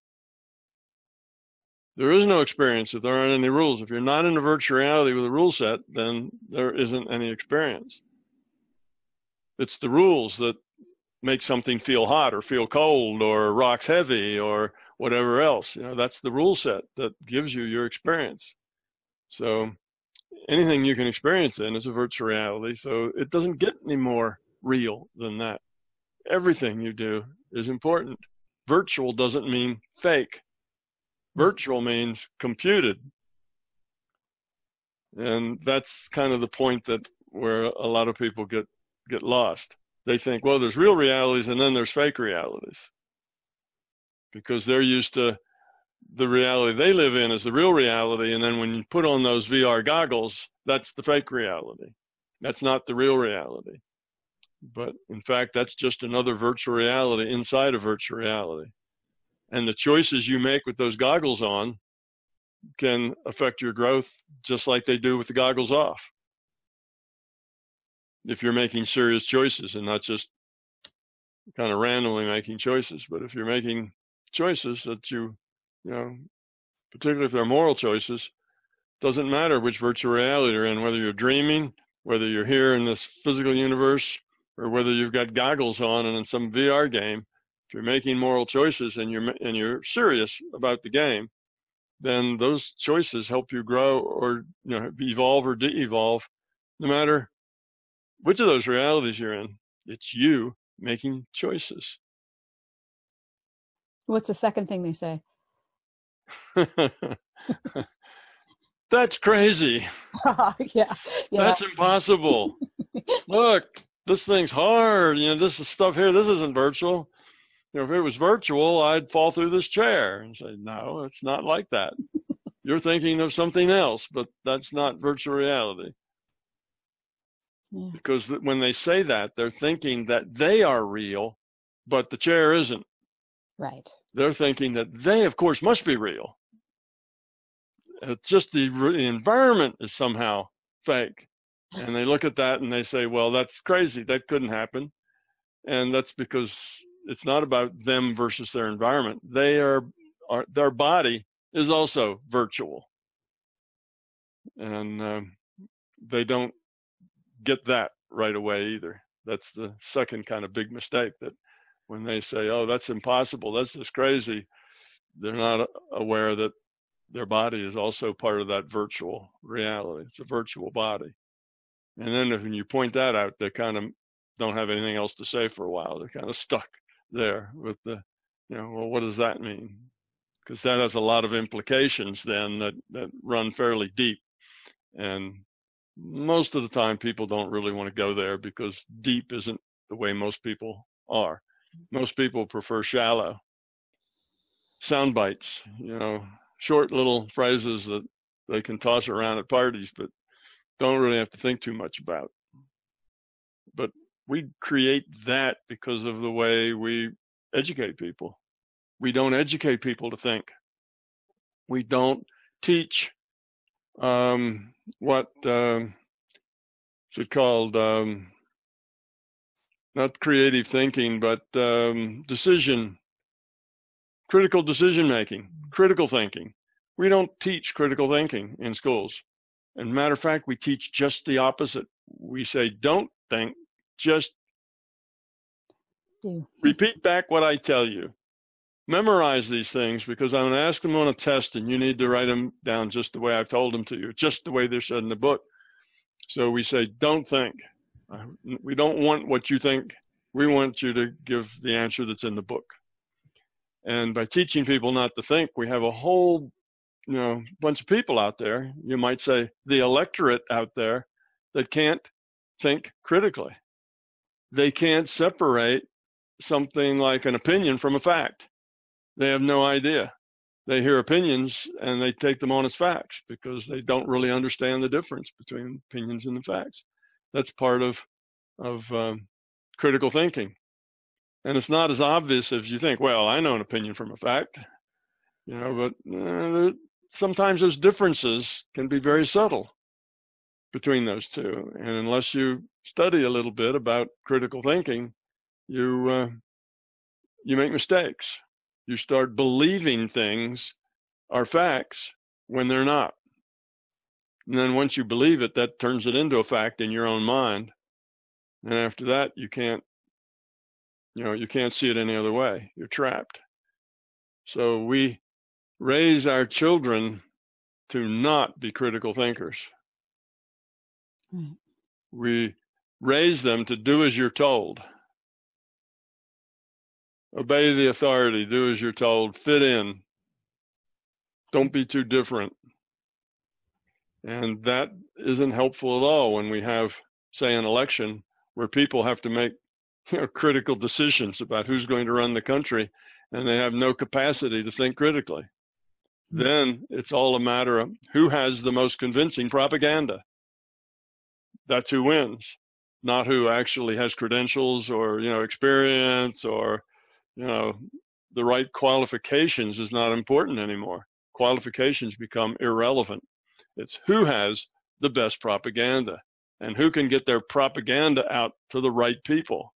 There is no experience if there aren't any rules. If you're not in a virtual reality with a rule set, then there isn't any experience. It's the rules that make something feel hot or feel cold or rocks heavy or whatever else. You know, that's the rule set that gives you your experience. So anything you can experience in is a virtual reality. So it doesn't get any more real than that. Everything you do is important. Virtual doesn't mean fake. Virtual means computed. And that's kind of the point that where a lot of people get lost. They think, well, there's real realities and then there's fake realities. Because they're used to the reality they live in is the real reality. And then when you put on those VR goggles, that's the fake reality. That's not the real reality. But in fact, that's just another virtual reality inside of virtual reality. And the choices you make with those goggles on can affect your growth just like they do with the goggles off. If you're making serious choices and not just kind of randomly making choices, but if you're making choices that you know, particularly if they're moral choices, doesn't matter which virtual reality you're in, whether you're dreaming, whether you're here in this physical universe, or whether you've got goggles on and in some VR game. If you're making moral choices and you're serious about the game, then those choices help you grow or evolve or de-evolve, no matter which of those realities you're in. It's you making choices. What's the second thing they say? That's crazy. Yeah. That's impossible. Look, this thing's hard. This is stuff here. This isn't virtual. If it was virtual, I'd fall through this chair and say, no, it's not like that. You're thinking of something else, but that's not virtual reality. Yeah. Because when they say that, they're thinking that they are real, but the chair isn't. Right. They're thinking that they, of course, must be real. It's just the environment is somehow fake. And they look at that and they say, well, that's crazy. That couldn't happen. And that's because it's not about them versus their environment. They are their body is also virtual. And they don't get that right away either. That's the second kind of big mistake, that when they say, oh, that's impossible, that's just crazy, they're not aware that their body is also part of that virtual reality. It's a virtual body. And then if you point that out, they kind of don't have anything else to say for a while. They're kind of stuck there with the, well, what does that mean? Because that has a lot of implications then that run fairly deep. And most of the time people don't really want to go there because deep isn't the way most people are. Most people prefer shallow sound bites, short little phrases that they can toss around at parties, but don't really have to think too much about. But we create that because of the way we educate people. We don't educate people to think. We don't teach not creative thinking, but critical decision making, critical thinking. We don't teach critical thinking in schools. And matter of fact, we teach just the opposite. We say, don't think, just repeat back what I tell you. Memorize these things because I'm going to ask them on a test and you need to write them down just the way I've told them to you, just the way they're said in the book. So we say, don't think. We don't want what you think. We want you to give the answer that's in the book. And by teaching people not to think, we have a whole bunch of people out there, you might say the electorate out there, that can't think critically. They can't separate something like an opinion from a fact. They have no idea. They hear opinions and they take them on as facts because they don't really understand the difference between opinions and the facts. That's part of critical thinking. And it's not as obvious as you think, well, I know an opinion from a fact, but sometimes those differences can be very subtle. between those two. And unless you study a little bit about critical thinking, you make mistakes. You start believing things are facts when they're not. And then once you believe it, that turns it into a fact in your own mind. And after that, you can't see it any other way. You're trapped. So we raise our children to not be critical thinkers. Mm. We raise them to do as you're told. Obey the authority, do as you're told, fit in. Don't be too different. And that isn't helpful at all when we have, say, an election where people have to make critical decisions about who's going to run the country, and they have no capacity to think critically. Mm-hmm. Then it's all a matter of who has the most convincing propaganda. That's who wins, not who actually has credentials or, experience or, the right qualifications is not important anymore. Qualifications become irrelevant. It's who has the best propaganda and who can get their propaganda out to the right people.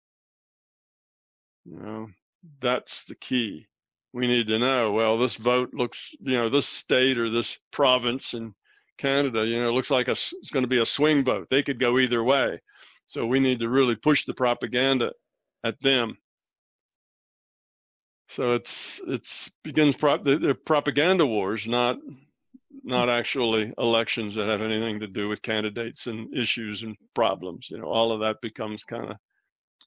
That's the key. We need to know, well, this vote looks, this state or this province in Canada, looks like it's going to be a swing vote. They could go either way. So we need to really push the propaganda at them. So they're propaganda wars, not actually elections that have anything to do with candidates and issues and problems. All of that becomes kind of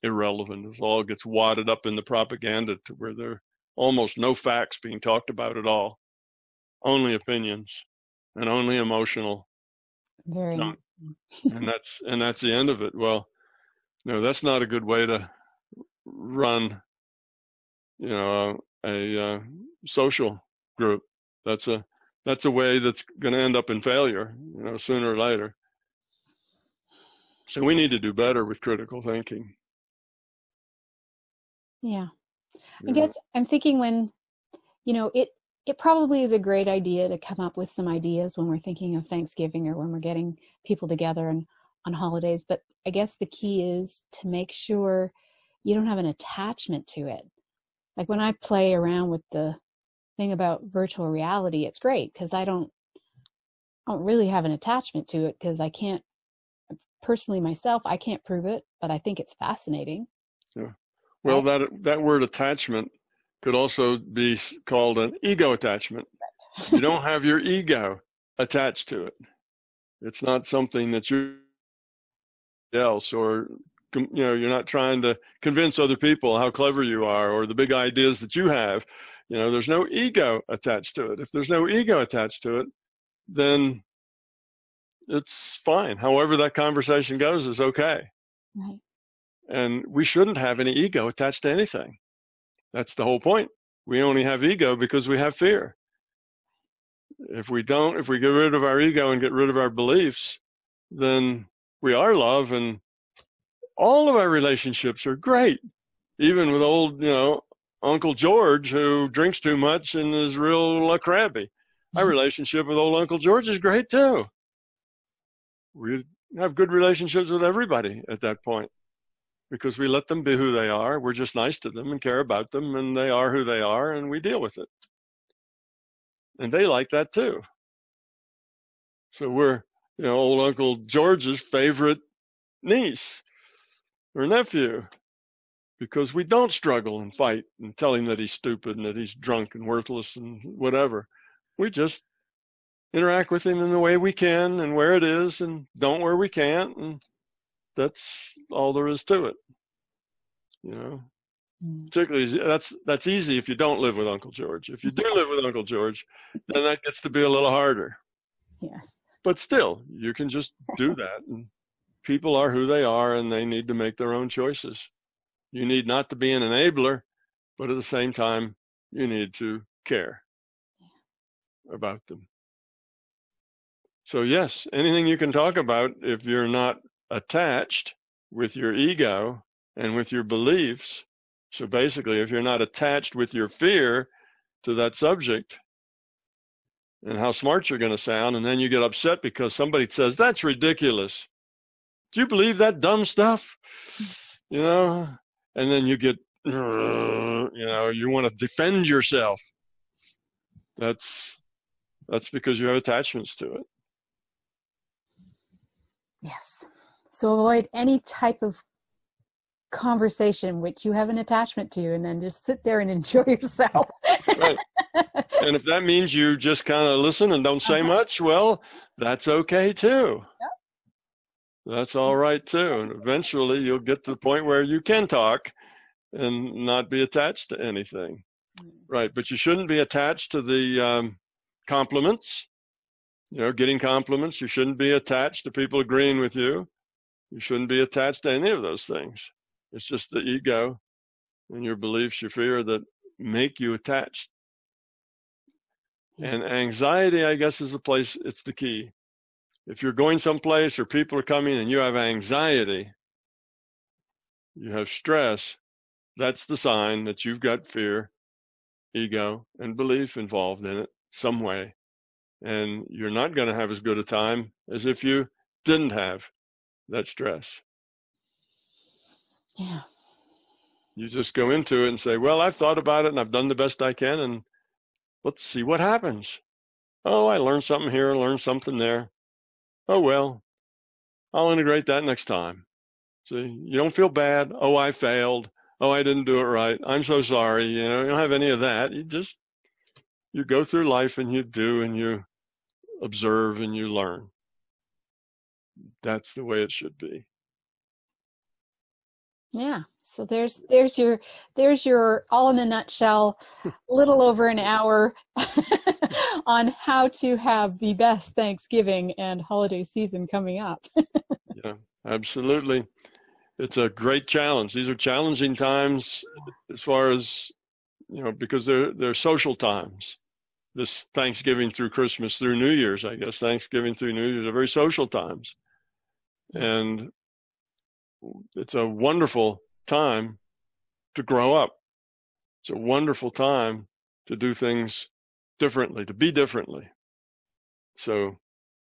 irrelevant. It all gets wadded up in the propaganda to where there are almost no facts being talked about at all, only opinions and only emotional. Very. And that's the end of it. Well, that's not a good way to run, a social group. That's a way that's going to end up in failure, sooner or later. So we need to do better with critical thinking. Yeah. I guess I'm thinking when, it probably is a great idea to come up with some ideas when we're thinking of Thanksgiving or when we're getting people together and on holidays. But I guess the key is to make sure you don't have an attachment to it. Like when I play around with the thing about virtual reality, it's great because I don't really have an attachment to it because I can't personally myself, I can't prove it, but I think it's fascinating. Yeah. Well, that word attachment could also be called an ego attachment. Right. You don't have your ego attached to it. It's not something that you else or you're not trying to convince other people how clever you are or the big ideas that you have. There's no ego attached to it. If there's no ego attached to it, then it's fine. However that conversation goes is okay. Right. And we shouldn't have any ego attached to anything. That's the whole point. We only have ego because we have fear. If we get rid of our ego and get rid of our beliefs, then we are love and all of our relationships are great. Even with old, Uncle George who drinks too much and is real crabby. Our relationship with old Uncle George is great too. We have good relationships with everybody at that point. Because we let them be who they are. We're just nice to them and care about them, and they are who they are, and we deal with it. And they like that too. So we're, old Uncle George's favorite niece or nephew, because we don't struggle and fight and tell him that he's stupid and that he's drunk and worthless and whatever. We just interact with him in the way we can and where it is and don't where we can't, and that's all there is to it, Particularly that's easy if you don't live with Uncle George. If you do live with Uncle George, then that gets to be a little harder. Yes. But still, you can just do that. And people are who they are, and they need to make their own choices. You need not to be an enabler, but at the same time, you need to care about them. So yes, anything you can talk about if you're not attached with your ego and with your beliefs. So basically, if you're not attached with your fear to that subject, and how smart you're going to sound, and then you get upset because somebody says, that's ridiculous. Do you believe that dumb stuff? You know, and then you get, you know, you want to defend yourself. That's because you have attachments to it. Yes. So avoid any type of conversation which you have an attachment to, and then just sit there and enjoy yourself. Right. And if that means you just kind of listen and don't say much, well, that's okay too. Yep. That's all right too. And eventually you'll get to the point where you can talk and not be attached to anything. Right. But you shouldn't be attached to the compliments, you know, getting compliments. You shouldn't be attached to people agreeing with you. You shouldn't be attached to any of those things. It's just the ego and your beliefs, your fear that make you attached. And anxiety, I guess, is the place, it's the key. If you're going someplace or people are coming and you have anxiety, you have stress, that's the sign that you've got fear, ego, and belief involved in it some way. And you're not going to have as good a time as if you didn't have that stress. Yeah. You just go into it and say, well, I've thought about it and I've done the best I can, and let's see what happens. Oh, I learned something here, I learned something there. Oh, well, I'll integrate that next time. See, you don't feel bad. Oh, I failed. Oh, I didn't do it right. I'm so sorry. You know, you don't have any of that. You just, you go through life and you do and you observe and you learn. That's the way it should be. Yeah. So there's your all in a nutshell, little over an hour on how to have the best Thanksgiving and holiday season coming up. Yeah, absolutely. It's a great challenge. These are challenging times as far as, you know, because they're social times. This Thanksgiving through Christmas through New Year's, I guess Thanksgiving through New Year's are very social times. And it's a wonderful time to grow up. It's a wonderful time to do things differently, to be differently. So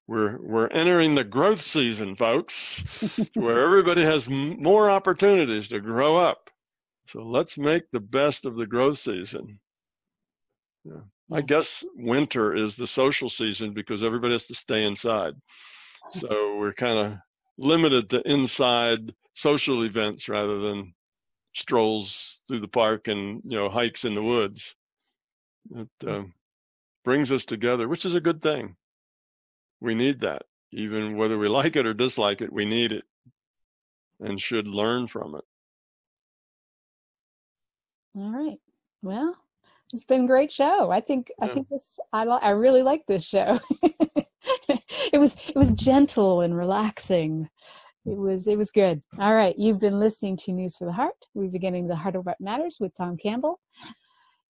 we're entering the growth season, folks, where everybody has more opportunities to grow up. So let's make the best of the growth season. Yeah. I guess winter is the social season because everybody has to stay inside. So we're kind of limited to inside social events rather than strolls through the park and, you know, hikes in the woods. It brings us together, which is a good thing. We need that. Even whether we like it or dislike it, we need it and should learn from it. All right. Well, it's been a great show. I really like this show. It was gentle and relaxing. It was good. All right. You've been listening to News for the Heart. We're beginning The Heart of What Matters with Tom Campbell.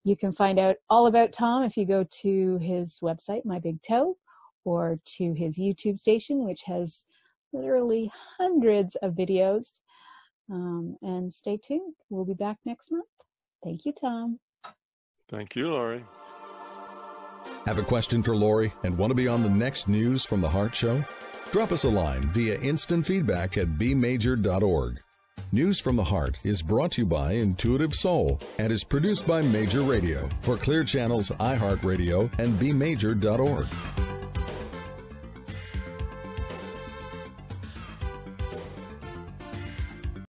You can find out all about Tom if you go to his website, My Big Toe, or to his YouTube station, which has literally hundreds of videos. And stay tuned. We'll be back next month. Thank you, Tom. Thank you, Laurie. Have a question for Laurie and want to be on the next News from the Heart show? Drop us a line via instant feedback at bmajor.org. News from the Heart is brought to you by Intuitive Soul and is produced by Major Radio for Clear Channel's iHeartRadio and bmajor.org.